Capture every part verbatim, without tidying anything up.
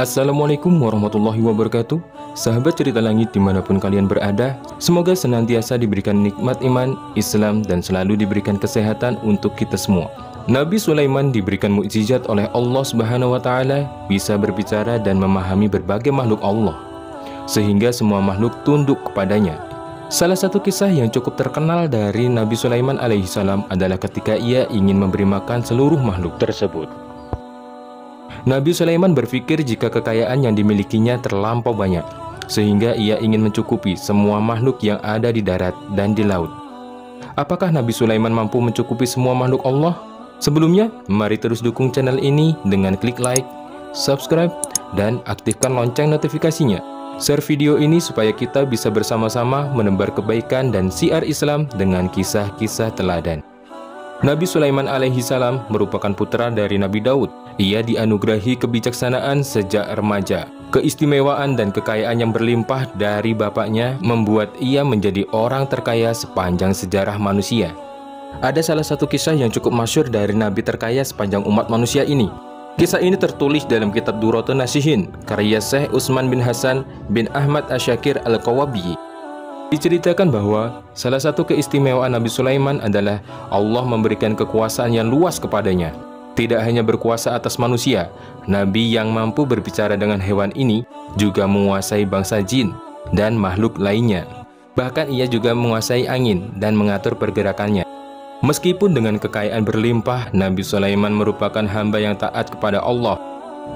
Assalamualaikum warahmatullahi wabarakatuh. Sahabat Cerita Langit dimanapun kalian berada, semoga senantiasa diberikan nikmat iman, Islam, dan selalu diberikan kesehatan untuk kita semua. Nabi Sulaiman diberikan mukjizat oleh Allah subhanahu wa taala, bisa berbicara dan memahami berbagai makhluk Allah, sehingga semua makhluk tunduk kepadanya. Salah satu kisah yang cukup terkenal dari Nabi Sulaiman alaihissalam adalah ketika ia ingin memberi makan seluruh makhluk tersebut. Nabi Sulaiman berpikir jika kekayaan yang dimilikinya terlampau banyak, sehingga ia ingin mencukupi semua makhluk yang ada di darat dan di laut. Apakah Nabi Sulaiman mampu mencukupi semua makhluk Allah? Sebelumnya, mari terus dukung channel ini dengan klik like, subscribe, dan aktifkan lonceng notifikasinya. Share video ini supaya kita bisa bersama-sama menebar kebaikan dan syiar Islam dengan kisah-kisah teladan. Nabi Sulaiman alaihissalam merupakan putra dari Nabi Daud. Ia dianugerahi kebijaksanaan sejak remaja. Keistimewaan dan kekayaan yang berlimpah dari bapaknya membuat ia menjadi orang terkaya sepanjang sejarah manusia. Ada salah satu kisah yang cukup masyhur dari Nabi terkaya sepanjang umat manusia ini. Kisah ini tertulis dalam Kitab Durrotun Naashihiin, karya Syekh Utsman bin Hasan bin Ahmad Asyakir Al-Kawwabiyy. Diceritakan bahwa salah satu keistimewaan Nabi Sulaiman adalah Allah memberikan kekuasaan yang luas kepadanya. Tidak hanya berkuasa atas manusia, Nabi yang mampu berbicara dengan hewan ini juga menguasai bangsa jin dan makhluk lainnya. Bahkan ia juga menguasai angin dan mengatur pergerakannya. Meskipun dengan kekayaan berlimpah, Nabi Sulaiman merupakan hamba yang taat kepada Allah.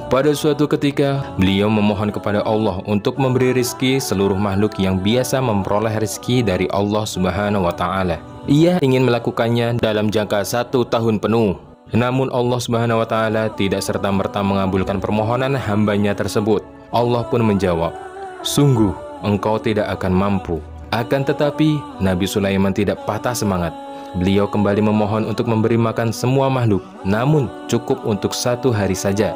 Pada suatu ketika, beliau memohon kepada Allah untuk memberi rizki seluruh makhluk yang biasa memperoleh rizki dari Allah subhanahu wa taala. Ia ingin melakukannya dalam jangka satu tahun penuh. Namun Allah subhanahu wa taala tidak serta-merta mengabulkan permohonan hambanya tersebut. Allah pun menjawab, "Sungguh, engkau tidak akan mampu." Akan tetapi, Nabi Sulaiman tidak patah semangat. Beliau kembali memohon untuk memberi makan semua makhluk, namun cukup untuk satu hari saja.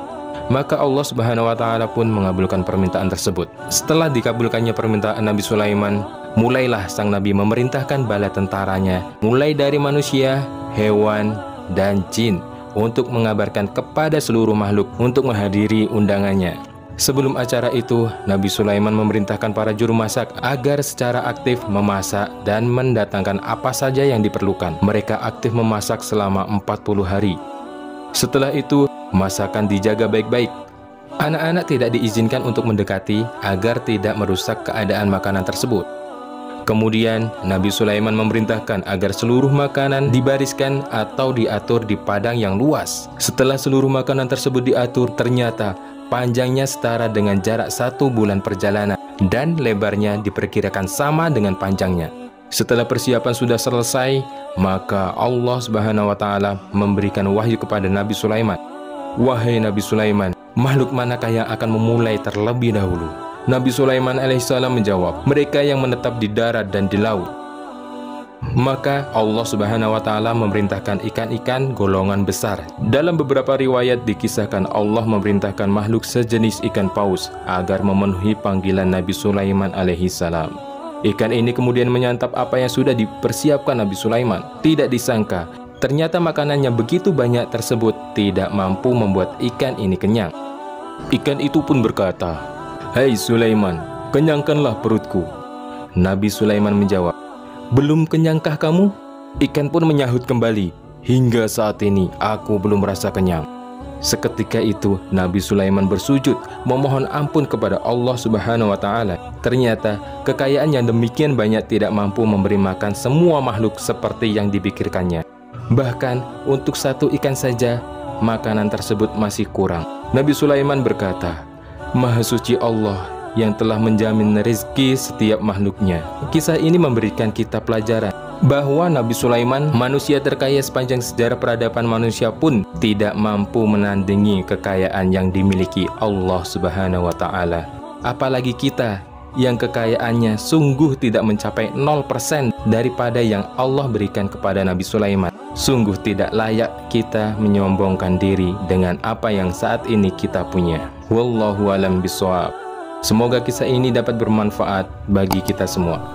Maka Allah subhanahu wa taala pun mengabulkan permintaan tersebut. Setelah dikabulkannya permintaan Nabi Sulaiman, mulailah sang Nabi memerintahkan bala tentaranya, mulai dari manusia, hewan, dan jin, untuk mengabarkan kepada seluruh makhluk untuk menghadiri undangannya. Sebelum acara itu, Nabi Sulaiman memerintahkan para juru masak agar secara aktif memasak dan mendatangkan apa saja yang diperlukan. Mereka aktif memasak selama empat puluh hari. Setelah itu, masakan dijaga baik-baik. Anak-anak tidak diizinkan untuk mendekati agar tidak merusak keadaan makanan tersebut. Kemudian, Nabi Sulaiman memerintahkan agar seluruh makanan dibariskan atau diatur di padang yang luas. Setelah seluruh makanan tersebut diatur, ternyata panjangnya setara dengan jarak satu bulan perjalanan dan lebarnya diperkirakan sama dengan panjangnya. Setelah persiapan sudah selesai, maka Allah subhanahu wa taala memberikan wahyu kepada Nabi Sulaiman. "Wahai Nabi Sulaiman, makhluk manakah yang akan memulai terlebih dahulu?" Nabi Sulaiman alaihissalam menjawab, "Mereka yang menetap di darat dan di laut." Maka Allah subhanahu wa taala memerintahkan ikan-ikan golongan besar. Dalam beberapa riwayat dikisahkan Allah memerintahkan makhluk sejenis ikan paus agar memenuhi panggilan Nabi Sulaiman alaihissalam. Ikan ini kemudian menyantap apa yang sudah dipersiapkan Nabi Sulaiman. Tidak disangka, ternyata makanannya begitu banyak tersebut tidak mampu membuat ikan ini kenyang. Ikan itu pun berkata, "Hai Sulaiman, kenyangkanlah perutku." Nabi Sulaiman menjawab, "Belum kenyangkah kamu?" Ikan pun menyahut kembali, "Hingga saat ini aku belum merasa kenyang." Seketika itu Nabi Sulaiman bersujud memohon ampun kepada Allah subhanahu wa ta'ala. Ternyata kekayaan yang demikian banyak tidak mampu memberi makan semua makhluk seperti yang dipikirkannya. Bahkan untuk satu ikan saja makanan tersebut masih kurang. Nabi Sulaiman berkata, "Maha suci Allah yang telah menjamin rezeki setiap makhluknya." Kisah ini memberikan kita pelajaran bahwa Nabi Sulaiman, manusia terkaya sepanjang sejarah peradaban manusia, pun tidak mampu menandingi kekayaan yang dimiliki Allah subhanahu wa ta'ala. Apalagi kita yang kekayaannya sungguh tidak mencapai nol persen daripada yang Allah berikan kepada Nabi Sulaiman. Sungguh tidak layak kita menyombongkan diri dengan apa yang saat ini kita punya. Wallahu a'lam bishawab. Semoga kisah ini dapat bermanfaat bagi kita semua.